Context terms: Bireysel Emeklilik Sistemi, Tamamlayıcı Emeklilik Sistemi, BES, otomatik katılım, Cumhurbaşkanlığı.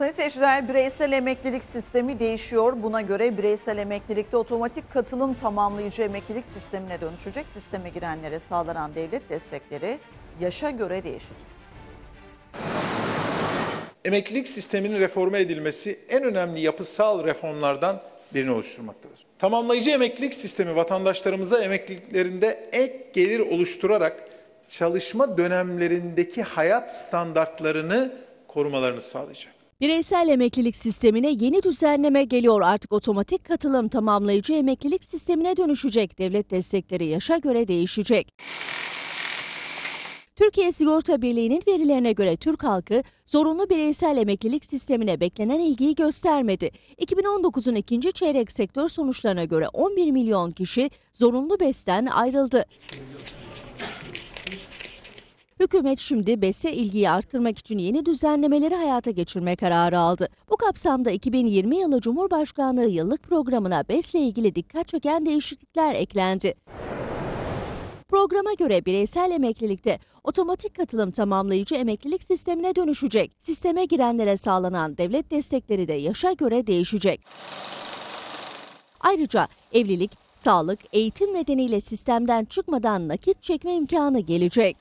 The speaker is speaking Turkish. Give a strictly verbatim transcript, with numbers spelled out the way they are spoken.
Sayın seyirciler, bireysel emeklilik sistemi değişiyor. Buna göre bireysel emeklilikte otomatik katılım tamamlayıcı emeklilik sistemine dönüşecek. Sisteme girenlere sağlanan devlet destekleri yaşa göre değişecek. Emeklilik sisteminin reforme edilmesi en önemli yapısal reformlardan birini oluşturmaktadır. Tamamlayıcı emeklilik sistemi vatandaşlarımıza emekliliklerinde ek gelir oluşturarak çalışma dönemlerindeki hayat standartlarını korumalarını sağlayacak. Bireysel emeklilik sistemine yeni düzenleme geliyor. Artık otomatik katılım tamamlayıcı emeklilik sistemine dönüşecek. Devlet destekleri yaşa göre değişecek. Türkiye Sigorta Birliği'nin verilerine göre Türk halkı zorunlu bireysel emeklilik sistemine beklenen ilgiyi göstermedi. iki bin on dokuzun ikinci çeyrek sektör sonuçlarına göre on bir milyon kişi zorunlu BES'ten ayrıldı. Hükümet şimdi BES'e ilgiyi artırmak için yeni düzenlemeleri hayata geçirme kararı aldı. Bu kapsamda iki bin yirmi yılı Cumhurbaşkanlığı yıllık programına BES'le ilgili dikkat çeken değişiklikler eklendi. Programa göre bireysel emeklilikte otomatik katılım tamamlayıcı emeklilik sistemine dönüşecek. Sisteme girenlere sağlanan devlet destekleri de yaşa göre değişecek. Ayrıca evlilik, sağlık, eğitim nedeniyle sistemden çıkmadan nakit çekme imkanı gelecek.